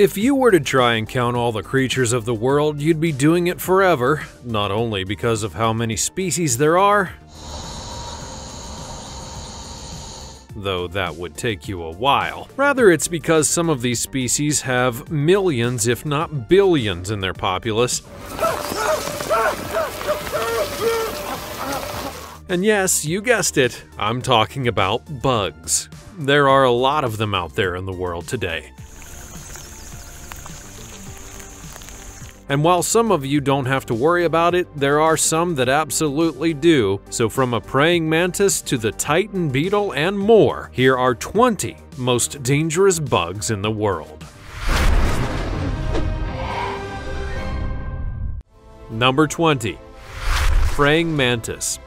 If you were to try and count all the creatures of the world, you'd be doing it forever, not only because of how many species there are, though that would take you a while. Rather, it's because some of these species have millions, if not billions, in their populace. And yes, you guessed it, I'm talking about bugs. There are a lot of them out there in the world today. And while some of you don't have to worry about it, there are some that absolutely do. So from a praying mantis to the Titan beetle and more, here are 20 most dangerous bugs in the world. Number 20. Praying mantis.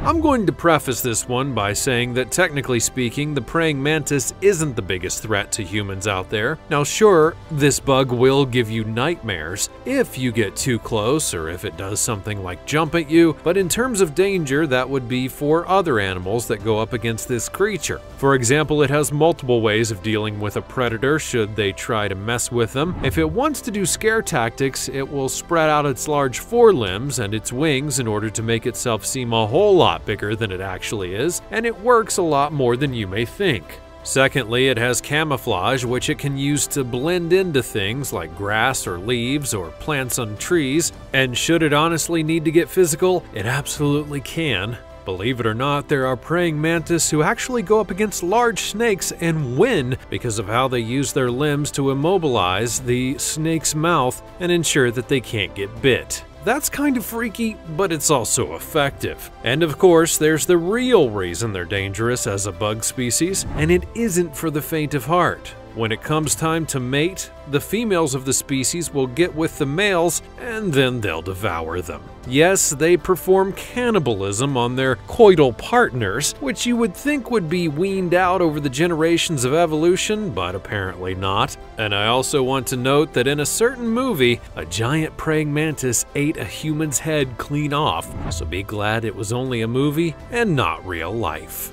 I'm going to preface this one by saying that technically speaking, the praying mantis isn't the biggest threat to humans out there. Now sure, this bug will give you nightmares if you get too close or if it does something like jump at you, but in terms of danger, that would be for other animals that go up against this creature. For example, it has multiple ways of dealing with a predator should they try to mess with them. If it wants to do scare tactics, it will spread out its large forelimbs and its wings in order to make itself seem a whole lot bigger than it actually is, and it works a lot more than you may think. Secondly, it has camouflage, which it can use to blend into things like grass or leaves or plants on trees, and should it honestly need to get physical, it absolutely can. Believe it or not, there are praying mantis who actually go up against large snakes and win because of how they use their limbs to immobilize the snake's mouth and ensure that they can't get bit. That's kind of freaky, but it's also effective. And of course, there's the real reason they're dangerous as a bug species, and it isn't for the faint of heart. When it comes time to mate, the females of the species will get with the males, and then they'll devour them. Yes, they perform cannibalism on their coital partners, which you would think would be weaned out over the generations of evolution, but apparently not. And I also want to note that in a certain movie, a giant praying mantis ate a human's head clean off, so be glad it was only a movie and not real life.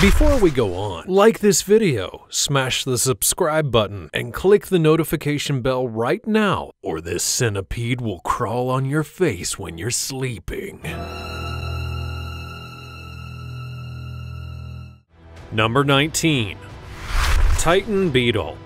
Before we go on, like this video, smash the subscribe button, and click the notification bell right now, or this centipede will crawl on your face when you're sleeping. Number 19. Titan beetle.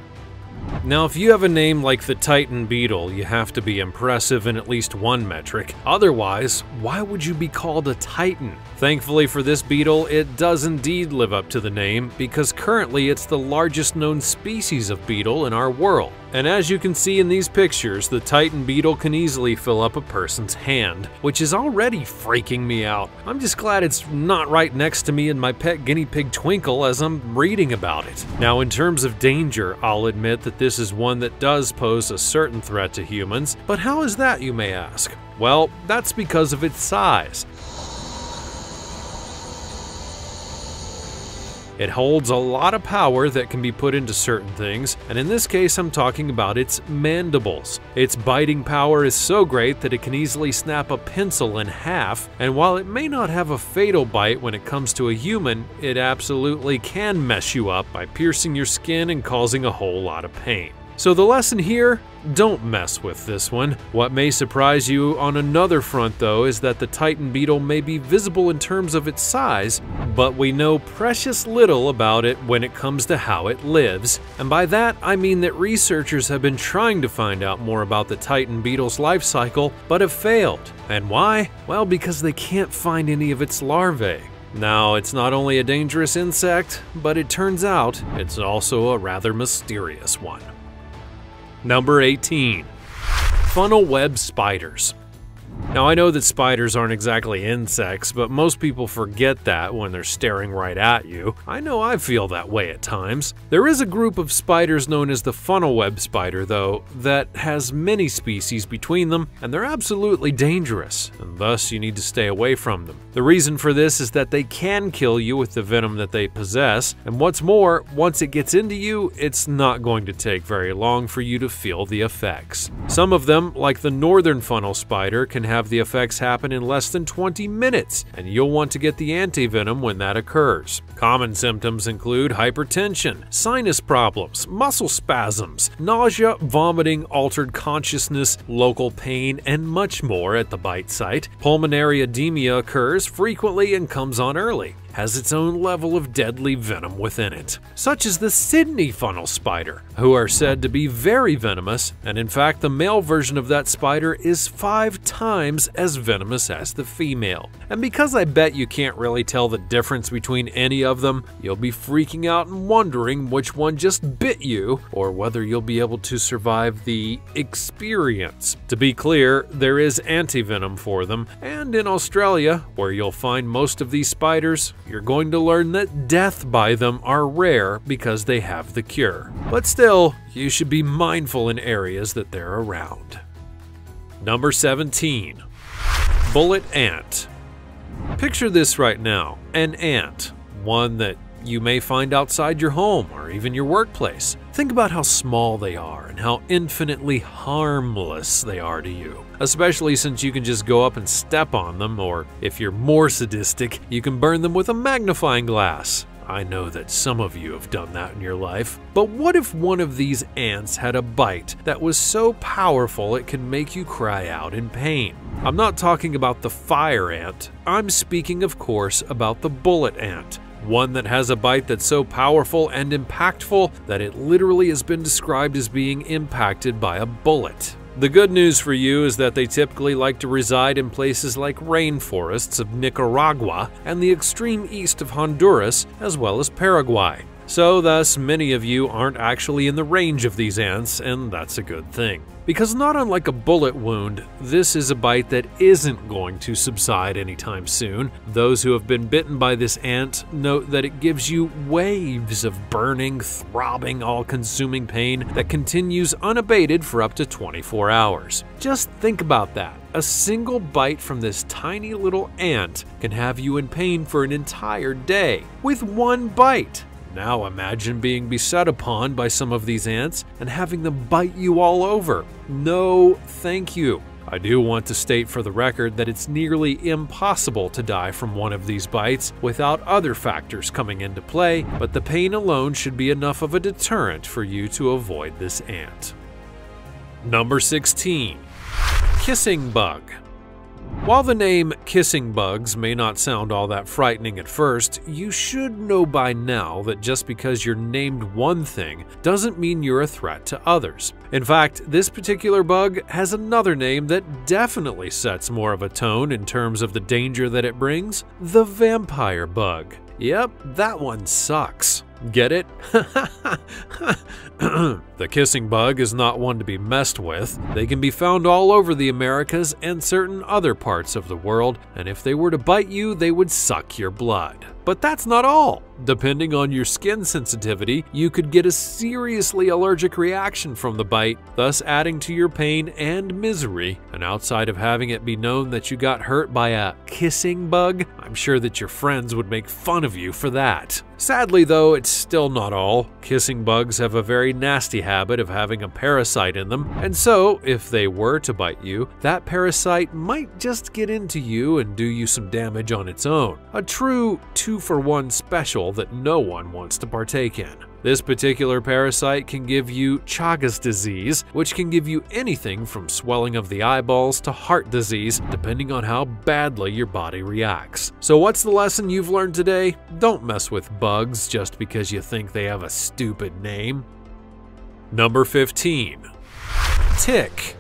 Now, if you have a name like the Titan beetle, you have to be impressive in at least one metric. Otherwise, why would you be called a Titan? Thankfully for this beetle, it does indeed live up to the name, because currently it's the largest known species of beetle in our world. And as you can see in these pictures, the Titan beetle can easily fill up a person's hand, which is already freaking me out. I'm just glad it's not right next to me and my pet guinea pig Twinkle as I'm reading about it. Now, in terms of danger, I'll admit that this is one that does pose a certain threat to humans, but how is that, you may ask? Well, that's because of its size. It holds a lot of power that can be put into certain things, and in this case I'm talking about its mandibles. Its biting power is so great that it can easily snap a pencil in half, and while it may not have a fatal bite when it comes to a human, it absolutely can mess you up by piercing your skin and causing a whole lot of pain. So the lesson here? Don't mess with this one. What may surprise you on another front, though, is that the Titan beetle may be visible in terms of its size, but we know precious little about it when it comes to how it lives. And by that, I mean that researchers have been trying to find out more about the Titan beetle's life cycle, but have failed. And why? Well, because they can't find any of its larvae. Now, it's not only a dangerous insect, but it turns out it's also a rather mysterious one. Number 18. Funnel web spiders. Now, I know that spiders aren't exactly insects, but most people forget that when they're staring right at you. I know I feel that way at times. There is a group of spiders known as the funnel web spider, though, that has many species between them, and they're absolutely dangerous, and thus you need to stay away from them. The reason for this is that they can kill you with the venom that they possess, and what's more, once it gets into you, it's not going to take very long for you to feel the effects. Some of them, like the northern funnel spider, can have have the effects happen in less than 20 minutes, and you'll want to get the antivenom when that occurs. Common symptoms include hypertension, sinus problems, muscle spasms, nausea, vomiting, altered consciousness, local pain, and much more at the bite site. Pulmonary edema occurs frequently and comes on early, has its own level of deadly venom within it, such as the Sydney funnel spider, who are said to be very venomous, and in fact the male version of that spider is 5 times as venomous as the female. And because I bet you can't really tell the difference between any of them, you'll be freaking out and wondering which one just bit you, or whether you'll be able to survive the experience. To be clear, there is antivenom for them, and in Australia, where you'll find most of these spiders, you're going to learn that death by them are rare because they have the cure. But still, you should be mindful in areas that they're around. Number 17. Bullet ant. Picture this right now, an ant, one that you may find outside your home or even your workplace. Think about how small they are and how infinitely harmless they are to you, especially since you can just go up and step on them, or if you're more sadistic, you can burn them with a magnifying glass. I know that some of you have done that in your life, but what if one of these ants had a bite that was so powerful it can make you cry out in pain? I'm not talking about the fire ant, I'm speaking of course about the bullet ant. One that has a bite that's so powerful and impactful that it literally has been described as being impacted by a bullet. The good news for you is that they typically like to reside in places like rainforests of Nicaragua and the extreme east of Honduras, as well as Paraguay. So thus, many of you aren't actually in the range of these ants, and that's a good thing. Because not unlike a bullet wound, this is a bite that isn't going to subside anytime soon. Those who have been bitten by this ant note that it gives you waves of burning, throbbing, all-consuming pain that continues unabated for up to 24 hours. Just think about that. A single bite from this tiny little ant can have you in pain for an entire day, with one bite. Now imagine being beset upon by some of these ants and having them bite you all over. No, thank you. I do want to state for the record that it's nearly impossible to die from one of these bites without other factors coming into play, but the pain alone should be enough of a deterrent for you to avoid this ant. Number 16. Kissing bug. While the name kissing bugs may not sound all that frightening at first, you should know by now that just because you're named one thing doesn't mean you're a threat to others. In fact, this particular bug has another name that definitely sets more of a tone in terms of the danger that it brings: the vampire bug. Yep, that one sucks. Get it? The kissing bug is not one to be messed with. They can be found all over the Americas and certain other parts of the world, and if they were to bite you, they would suck your blood. But that's not all. Depending on your skin sensitivity, you could get a seriously allergic reaction from the bite, thus adding to your pain and misery. And outside of having it be known that you got hurt by a kissing bug, I'm sure that your friends would make fun of you for that. Sadly though, it's still not all. Kissing bugs have a very nasty habit of having a parasite in them, and so, if they were to bite you, that parasite might just get into you and do you some damage on its own. A true 2-for-1 special that no one wants to partake in. This particular parasite can give you Chagas disease, which can give you anything from swelling of the eyeballs to heart disease, depending on how badly your body reacts. So what's the lesson you've learned today? Don't mess with bugs just because you think they have a stupid name. Number 15. Tick.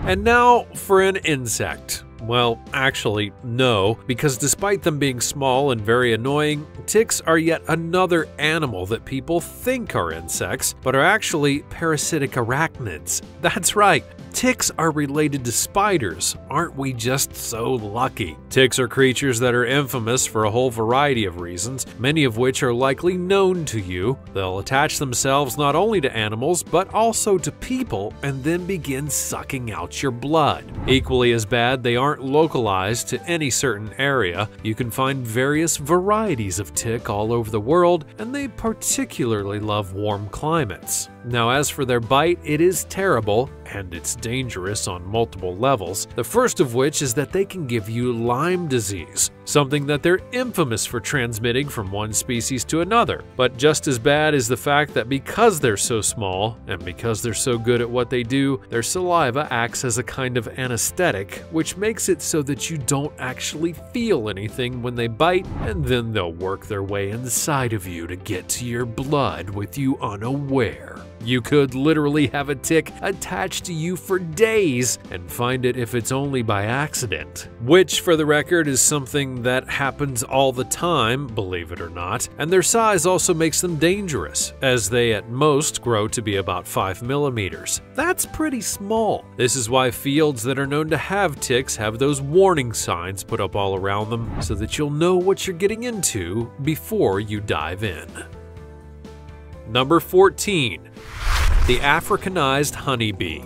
And now for an insect. Well, actually, no, because despite them being small and very annoying, ticks are yet another animal that people think are insects, but are actually parasitic arachnids. That's right. Ticks are related to spiders, aren't we just so lucky? Ticks are creatures that are infamous for a whole variety of reasons, many of which are likely known to you. They'll attach themselves not only to animals, but also to people, and then begin sucking out your blood. Equally as bad, they aren't localized to any certain area. You can find various varieties of tick all over the world, and they particularly love warm climates. Now as for their bite, it is terrible, and it's dangerous on multiple levels, the first of which is that they can give you Lyme disease, something that they're infamous for transmitting from one species to another. But just as bad is the fact that because they're so small, and because they're so good at what they do, their saliva acts as a kind of anesthetic, which makes it so that you don't actually feel anything when they bite, and then they'll work their way inside of you to get to your blood with you unaware. You could literally have a tick attached to you for days and find it if it's only by accident. Which, for the record, is something that happens all the time, believe it or not, and their size also makes them dangerous, as they at most grow to be about 5 millimeters. That's pretty small. This is why fields that are known to have ticks have those warning signs put up all around them, so that you'll know what you're getting into before you dive in. Number 14. The Africanized honeybee.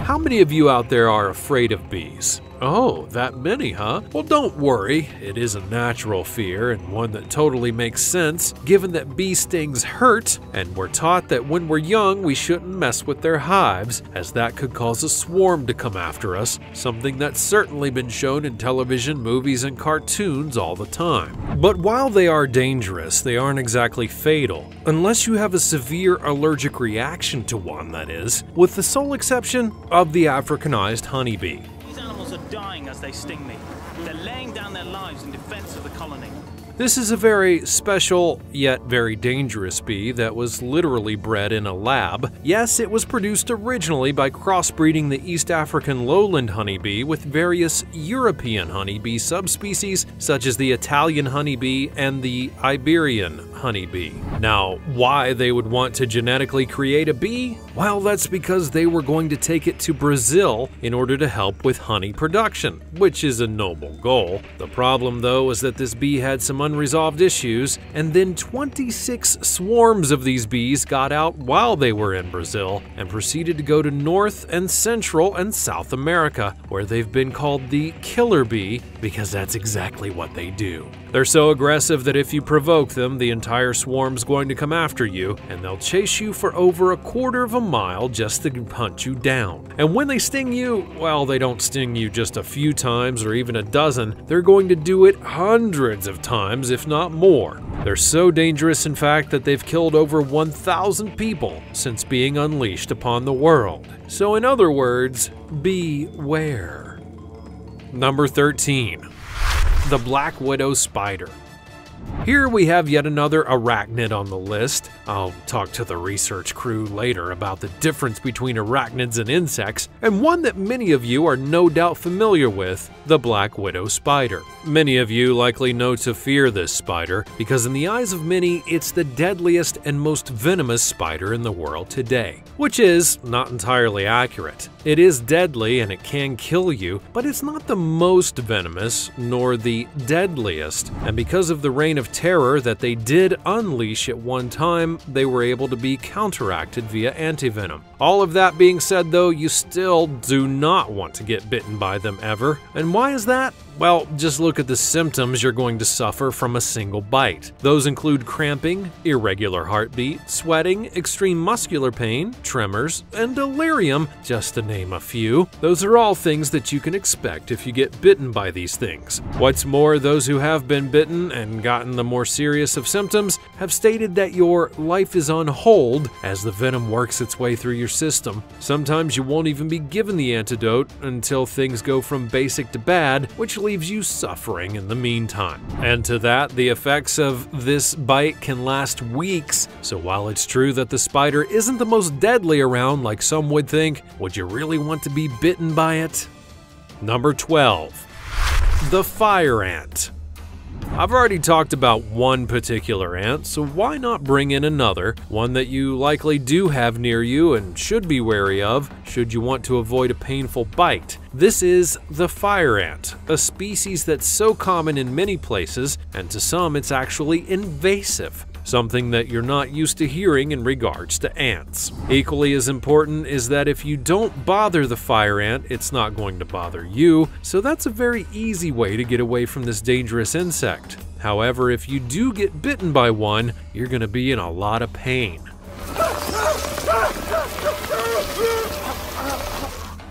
How many of you out there are afraid of bees? Oh, that many, huh? Well, don't worry, it is a natural fear and one that totally makes sense given that bee stings hurt, and we're taught that when we're young we shouldn't mess with their hives, as that could cause a swarm to come after us, something that's certainly been shown in television, movies, and cartoons all the time. But while they are dangerous, they aren't exactly fatal, unless you have a severe allergic reaction to one, that is, with the sole exception of the Africanized honeybee. Are dying as they sting me. They're laying down their lives in defense of the colony. This is a very special, yet very dangerous bee that was literally bred in a lab. Yes, it was produced originally by crossbreeding the East African lowland honeybee with various European honeybee subspecies, such as the Italian honeybee and the Iberian honeybee. Now, why they would want to genetically create a bee? Well, that's because they were going to take it to Brazil in order to help with honey production, which is a noble goal. The problem, though, is that this bee had some unresolved issues, and then 26 swarms of these bees got out while they were in Brazil and proceeded to go to North and Central and South America, where they've been called the killer bee because that's exactly what they do. They're so aggressive that if you provoke them, the entire swarm's going to come after you, and they'll chase you for over a quarter of a mile just to hunt you down. And when they sting you, well, they don't sting you just a few times or even a dozen, they're going to do it hundreds of times, if not more. They're so dangerous, in fact, that they've killed over 1,000 people since being unleashed upon the world. So in other words, beware. Number 13. The Black Widow Spider. Here we have yet another arachnid on the list. I'll talk to the research crew later about the difference between arachnids and insects, and one that many of you are no doubt familiar with, the Black Widow Spider. Many of you likely know to fear this spider, because in the eyes of many, it's the deadliest and most venomous spider in the world today, which is not entirely accurate. It is deadly and it can kill you, but it's not the most venomous nor the deadliest, and because of the reign of terror that they did unleash at one time, they were able to be counteracted via antivenom. All of that being said, though, you still do not want to get bitten by them ever. And why is that? Well, just look at the symptoms you're going to suffer from a single bite. Those include cramping, irregular heartbeat, sweating, extreme muscular pain, tremors, and delirium, just to name a few. Those are all things that you can expect if you get bitten by these things. What's more, those who have been bitten and gotten the more serious of symptoms have stated that your life is on hold as the venom works its way through your system. Sometimes you won't even be given the antidote until things go from basic to bad, which leaves you suffering in the meantime. And to that, the effects of this bite can last weeks. So while it's true that the spider isn't the most deadly around like some would think, would you really want to be bitten by it? Number 12. The fire ant. I've already talked about one particular ant, so why not bring in another, one that you likely do have near you and should be wary of should you want to avoid a painful bite. This is the fire ant, a species that's so common in many places, and to some it's actually invasive, something that you're not used to hearing in regards to ants. Equally as important is that if you don't bother the fire ant, it's not going to bother you, so that's a very easy way to get away from this dangerous insect. However, if you do get bitten by one, you're going to be in a lot of pain.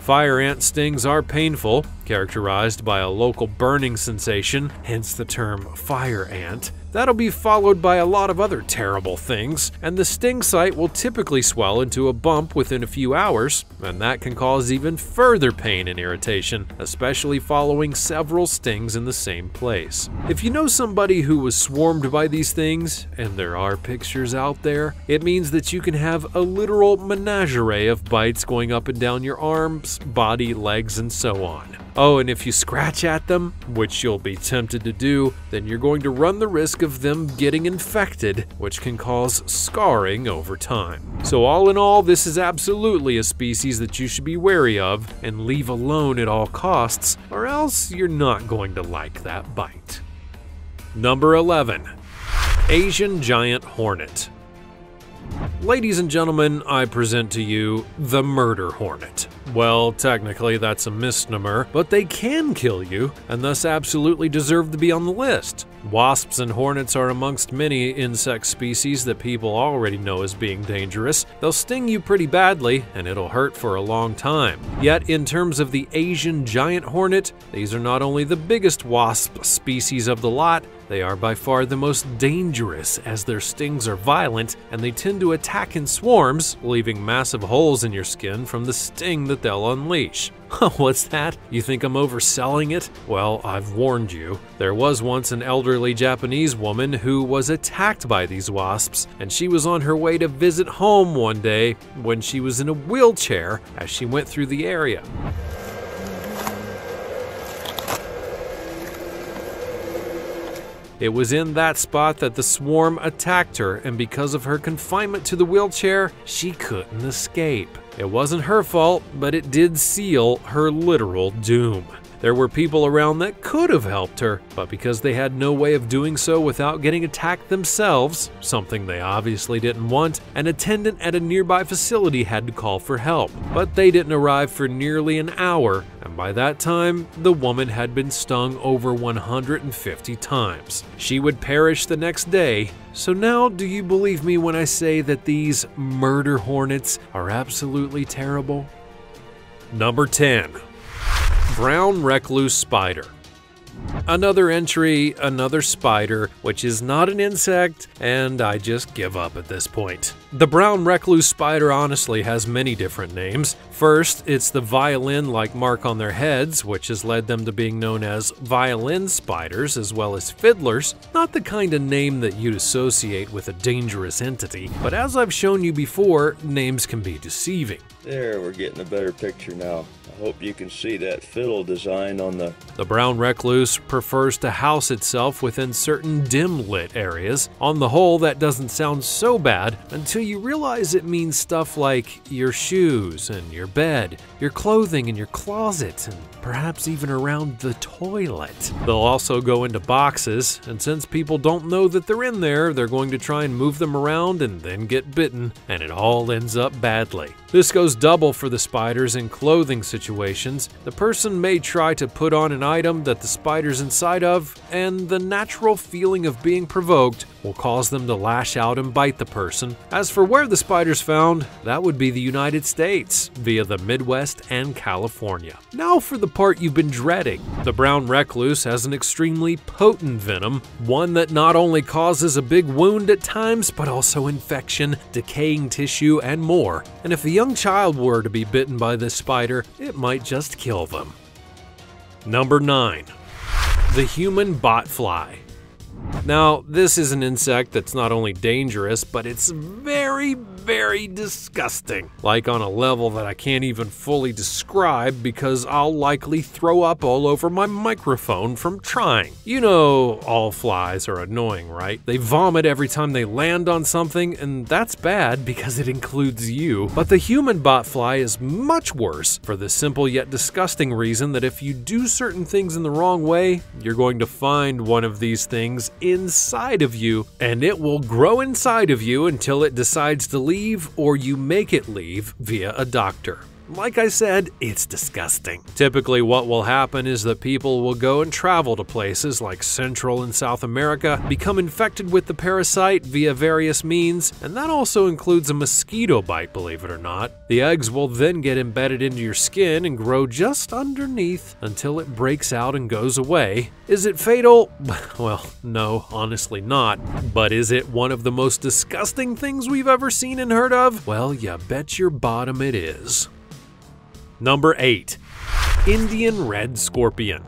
Fire ant stings are painful, characterized by a local burning sensation, hence the term fire ant. That'll be followed by a lot of other terrible things, and the sting site will typically swell into a bump within a few hours, and that can cause even further pain and irritation, especially following several stings in the same place. If you know somebody who was swarmed by these things, and there are pictures out there, it means that you can have a literal menagerie of bites going up and down your arms, body, legs, and so on. Oh, and if you scratch at them, which you'll be tempted to do, then you're going to run the risk of them getting infected, which can cause scarring over time. So all in all, this is absolutely a species that you should be wary of and leave alone at all costs, or else you're not going to like that bite. Number 11. Asian Giant Hornet. Ladies and gentlemen, I present to you the murder hornet. Well, technically that's a misnomer, but they can kill you and thus absolutely deserve to be on the list. Wasps and hornets are amongst many insect species that people already know as being dangerous. They'll sting you pretty badly and it'll hurt for a long time. Yet in terms of the Asian giant hornet, these are not only the biggest wasp species of the lot, they are by far the most dangerous as their stings are violent and they tend to attack in swarms, leaving massive holes in your skin from the sting that they'll unleash. What's that? You think I'm overselling it? Well, I've warned you. There was once an elderly Japanese woman who was attacked by these wasps, and she was on her way to visit home one day when she was in a wheelchair as she went through the area. It was in that spot that the swarm attacked her, and because of her confinement to the wheelchair, she couldn't escape. It wasn't her fault, but it did seal her literal doom. There were people around that could have helped her, but because they had no way of doing so without getting attacked themselves, something they obviously didn't want, an attendant at a nearby facility had to call for help. But they didn't arrive for nearly an hour, and by that time, the woman had been stung over 150 times. She would perish the next day. So now, do you believe me when I say that these murder hornets are absolutely terrible? Number 10. Brown Recluse Spider. Another entry, another spider, which is not an insect, and I just give up at this point. The brown recluse spider honestly has many different names. First, it's the violin-like mark on their heads, which has led them to being known as violin spiders as well as fiddlers, not the kind of name that you'd associate with a dangerous entity, but as I've shown you before, names can be deceiving. There, we're getting a better picture now. I hope you can see that fiddle design on the... The brown recluse prefers to house itself within certain dim-lit areas. On the whole, that doesn't sound so bad until you realize it means stuff like your shoes and your bed, your clothing and your closet, and perhaps even around the toilet. They'll also go into boxes, and since people don't know that they're in there, they're going to try and move them around and then get bitten, and it all ends up badly. This goes double for the spiders in clothing situations. The person may try to put on an item that the spider's inside of, and the natural feeling of being provoked will cause them to lash out and bite the person. As for where the spider's found, that would be the United States, via the Midwest and California. Now for the part you've been dreading. The brown recluse has an extremely potent venom, one that not only causes a big wound at times, but also infection, decaying tissue, and more. And if a young child were to be bitten by this spider, it might just kill them. Number 9. The Human Botfly. Now, this is an insect that's not only dangerous, but it's very, very disgusting, like on a level that I can't even fully describe because I'll likely throw up all over my microphone from trying. You know, all flies are annoying, right? They vomit every time they land on something, and that's bad because it includes you. But the human botfly is much worse for the simple yet disgusting reason that if you do certain things in the wrong way, you're going to find one of these things inside of you, and it will grow inside of you until it decides to leave or you make it leave via a doctor. Like I said, it's disgusting. Typically what will happen is that people will go and travel to places like Central and South America, become infected with the parasite via various means, and that also includes a mosquito bite, believe it or not. The eggs will then get embedded into your skin and grow just underneath until it breaks out and goes away. Is it fatal? Well, no, honestly not. But is it one of the most disgusting things we've ever seen and heard of? Well, you bet your bottom it is. Number 8. Indian Red Scorpion.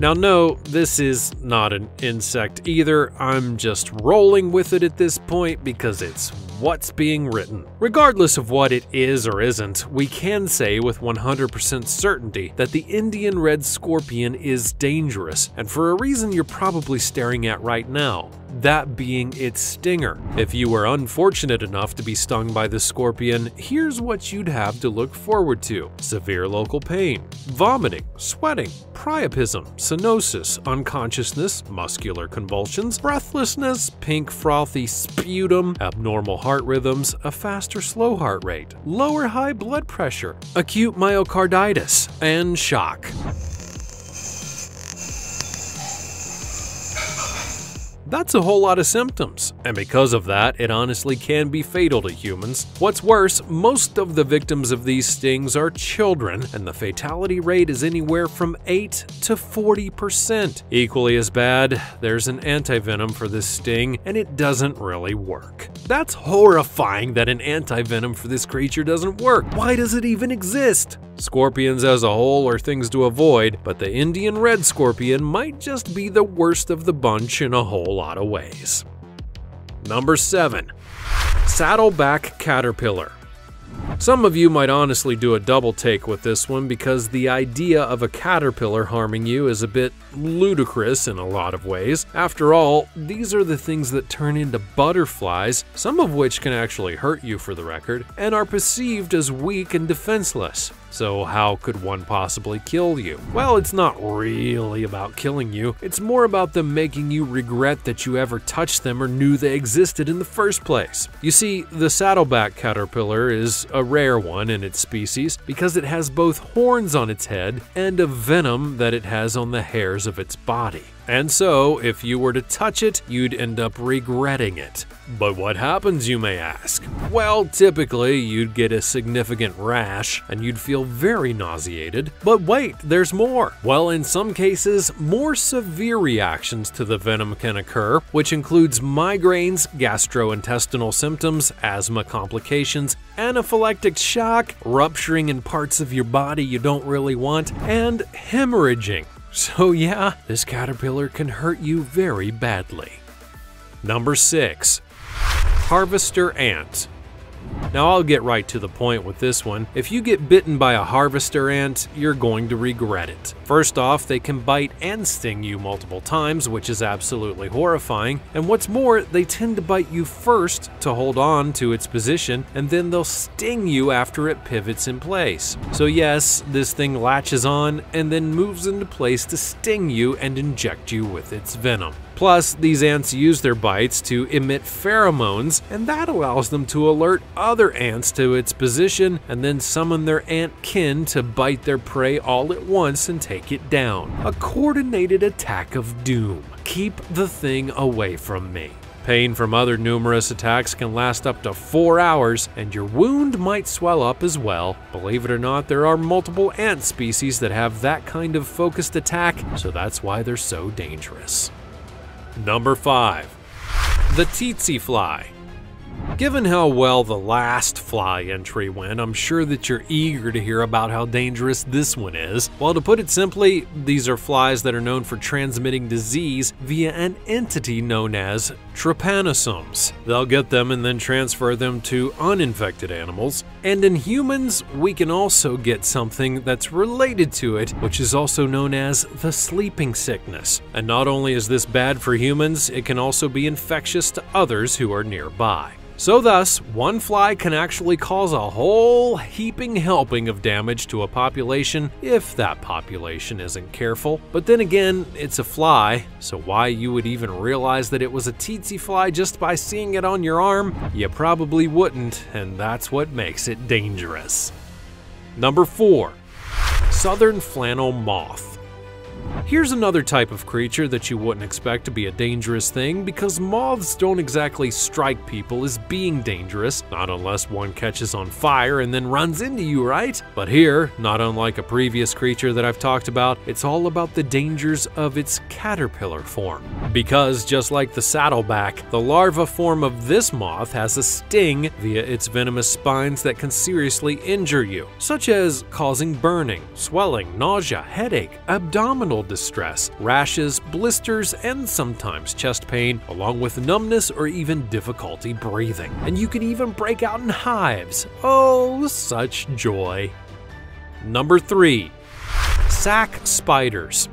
Now no, this is not an insect either, I'm just rolling with it at this point because it's what's being written. Regardless of what it is or isn't, we can say with 100% certainty that the Indian red scorpion is dangerous, and for a reason you're probably staring at right now, that being its stinger. If you were unfortunate enough to be stung by the scorpion, here's what you'd have to look forward to: severe local pain, vomiting, sweating, priapism, cyanosis, unconsciousness, muscular convulsions, breathlessness, pink frothy sputum, abnormal heart rhythms, a fast or slow heart rate, low or high blood pressure, acute myocarditis, and shock. That's a whole lot of symptoms, and because of that, it honestly can be fatal to humans. What's worse, most of the victims of these stings are children, and the fatality rate is anywhere from 8 to 40%. Equally as bad, there's an antivenom for this sting, and it doesn't really work. That's horrifying that an antivenom for this creature doesn't work. Why does it even exist? Scorpions as a whole are things to avoid, but the Indian red scorpion might just be the worst of the bunch in a whole lot of ways. Number 7. Saddleback Caterpillar. Some of you might honestly do a double take with this one because the idea of a caterpillar harming you is a bit ludicrous in a lot of ways. After all, these are the things that turn into butterflies, some of which can actually hurt you for the record, and are perceived as weak and defenseless. So how could one possibly kill you? Well, it's not really about killing you, it's more about them making you regret that you ever touched them or knew they existed in the first place. You see, the saddleback caterpillar is a rare one in its species because it has both horns on its head and a venom that it has on the hairs of its body. And so, if you were to touch it, you'd end up regretting it. But what happens, you may ask? Well, typically, you'd get a significant rash, and you'd feel very nauseated. But wait, there's more! Well, in some cases, more severe reactions to the venom can occur, which includes migraines, gastrointestinal symptoms, asthma complications, anaphylactic shock, rupturing in parts of your body you don't really want, and hemorrhaging. So yeah, this caterpillar can hurt you very badly. Number 6. Harvester Ant. Now I'll get right to the point with this one. If you get bitten by a harvester ant, you're going to regret it. First off, they can bite and sting you multiple times, which is absolutely horrifying. And what's more, they tend to bite you first to hold on to its position, and then they'll sting you after it pivots in place. So yes, this thing latches on and then moves into place to sting you and inject you with its venom. Plus, these ants use their bites to emit pheromones, and that allows them to alert other ants to its position and then summon their ant kin to bite their prey all at once and take it down. A coordinated attack of doom. Keep the thing away from me. Pain from other numerous attacks can last up to 4 hours, and your wound might swell up as well. Believe it or not, there are multiple ant species that have that kind of focused attack, so that's why they're so dangerous. Number 5. The Tsetse Fly. Given how well the last fly entry went, I'm sure that you're eager to hear about how dangerous this one is. Well, to put it simply, these are flies that are known for transmitting disease via an entity known as trypanosomes. They'll get them and then transfer them to uninfected animals. And in humans, we can also get something that's related to it, which is also known as the sleeping sickness. And not only is this bad for humans, it can also be infectious to others who are nearby. So thus, one fly can actually cause a whole heaping helping of damage to a population if that population isn't careful. But then again, it's a fly, so why you would even realize that it was a tsetse fly just by seeing it on your arm? You probably wouldn't, and that's what makes it dangerous. Number 4. Southern Flannel Moth. Here's another type of creature that you wouldn't expect to be a dangerous thing, because moths don't exactly strike people as being dangerous, not unless one catches on fire and then runs into you, right? But here, not unlike a previous creature that I've talked about, it's all about the dangers of its caterpillar form. Because just like the saddleback, the larva form of this moth has a sting via its venomous spines that can seriously injure you, such as causing burning, swelling, nausea, headache, abdominal distress, rashes, blisters, and sometimes chest pain, along with numbness or even difficulty breathing. And you can even break out in hives. Oh, such joy. Number 3. Sack spiders.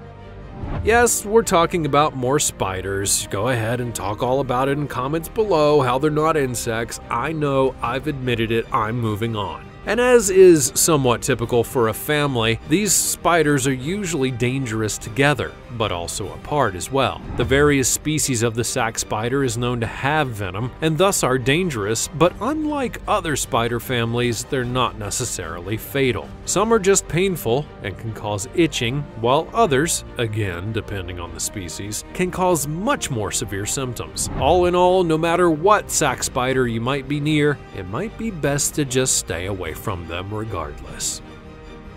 Yes, we're talking about more spiders. Go ahead and talk all about it in comments below, how they're not insects. I know, I've admitted it, I'm moving on. And as is somewhat typical for a family, these spiders are usually dangerous together, but also apart as well. The various species of the sack spider is known to have venom and thus are dangerous, but unlike other spider families, they're not necessarily fatal. Some are just painful and can cause itching, while others, again depending on the species, can cause much more severe symptoms. All in all, no matter what sack spider you might be near, it might be best to just stay away from them regardless.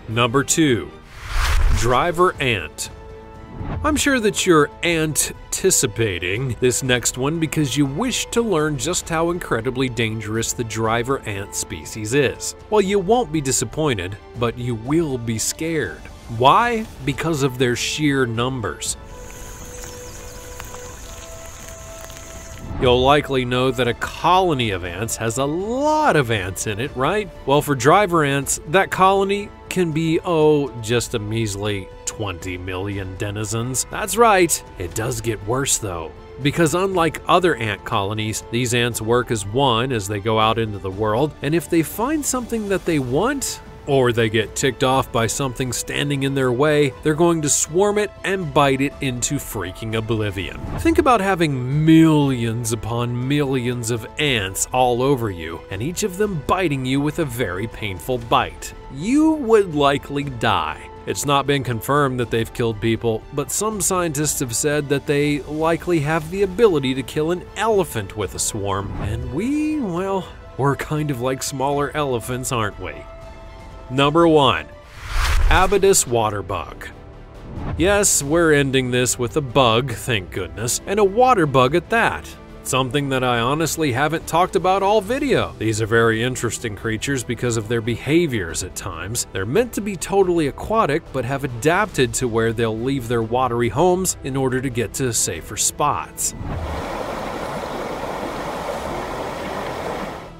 Number 2. Driver Ant. I'm sure that you're anticipating this next one because you wish to learn just how incredibly dangerous the driver ant species is. Well, you won't be disappointed, but you will be scared. Why? Because of their sheer numbers. You'll likely know that a colony of ants has a lot of ants in it, right? Well, for driver ants, that colony can be, oh, just a measly 20 million denizens. That's right, it does get worse though. Because unlike other ant colonies, these ants work as one as they go out into the world, and if they find something that they want, or they get ticked off by something standing in their way, they're going to swarm it and bite it into freaking oblivion. Think about having millions upon millions of ants all over you, and each of them biting you with a very painful bite. You would likely die. It's not been confirmed that they've killed people, but some scientists have said that they likely have the ability to kill an elephant with a swarm. And we, well, we're kind of like smaller elephants, aren't we? Number 1. Abidus Waterbug. Yes, we're ending this with a bug, thank goodness, and a waterbug at that. Something that I honestly haven't talked about all video. These are very interesting creatures because of their behaviors at times. They're meant to be totally aquatic, but have adapted to where they'll leave their watery homes in order to get to safer spots,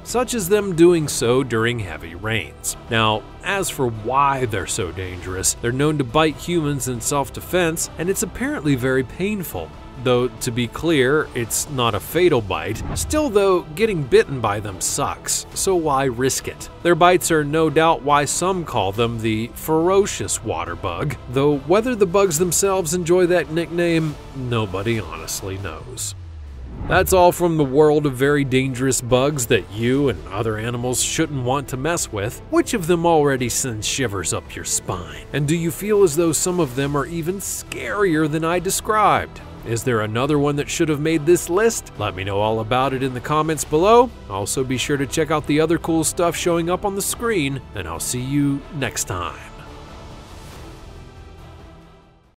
such as them doing so during heavy rains. Now, as for why they're so dangerous, they're known to bite humans in self-defense, and it's apparently very painful. Though, to be clear, it's not a fatal bite. Still though, getting bitten by them sucks, so why risk it? Their bites are no doubt why some call them the ferocious water bug, though whether the bugs themselves enjoy that nickname, nobody honestly knows. That's all from the world of very dangerous bugs that you and other animals shouldn't want to mess with. Which of them already sends shivers up your spine? And do you feel as though some of them are even scarier than I described? Is there another one that should have made this list? Let me know all about it in the comments below. Also be sure to check out the other cool stuff showing up on the screen, and I'll see you next time.